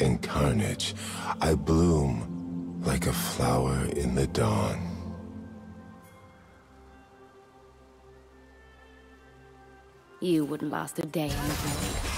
in carnage. I bloom like a flower in the dawn. You wouldn't last a day in the void.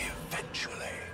Eventually.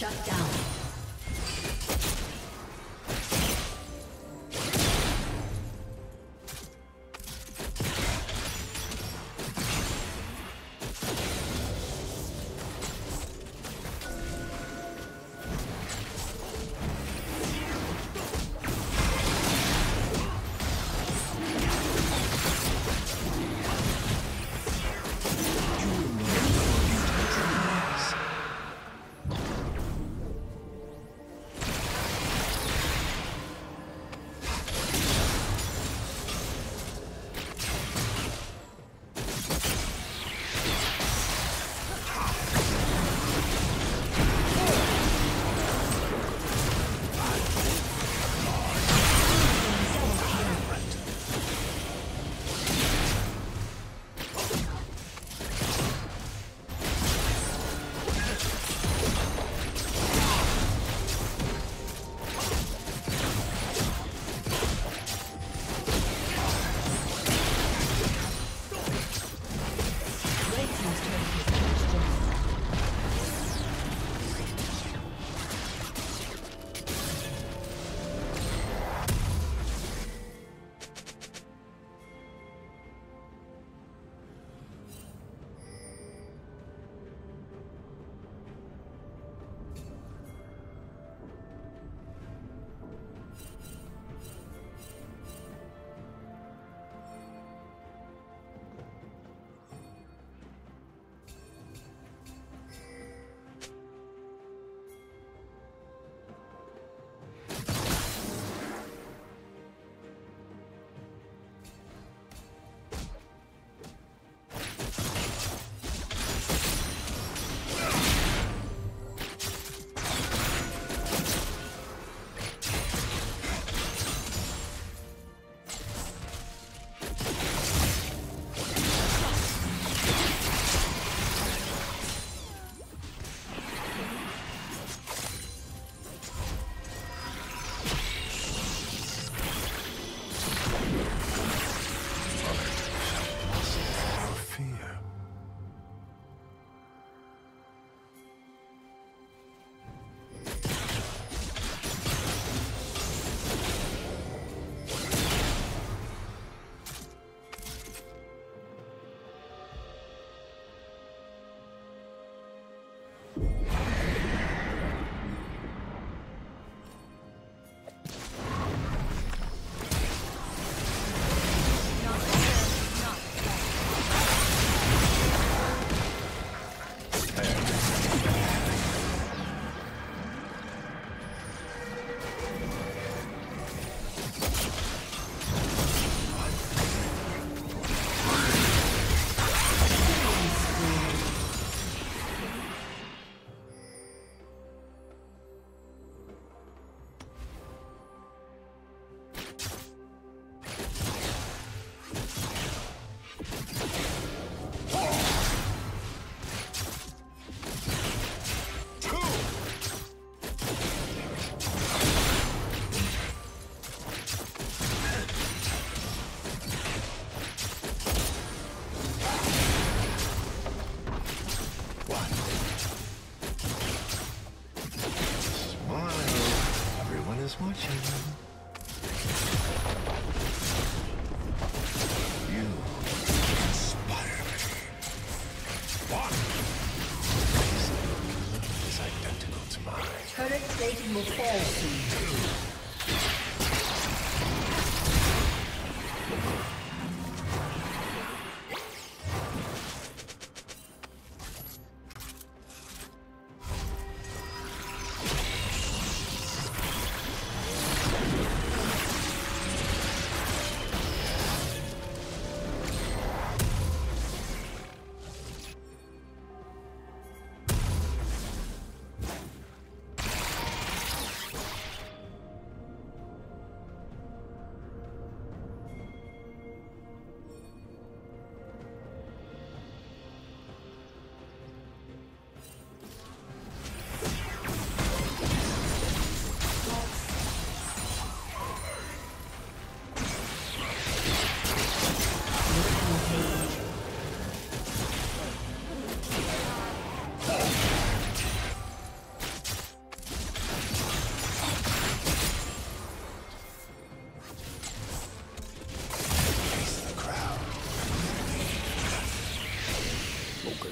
Shut down. poker.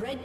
Red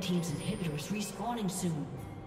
Team's inhibitor is respawning soon.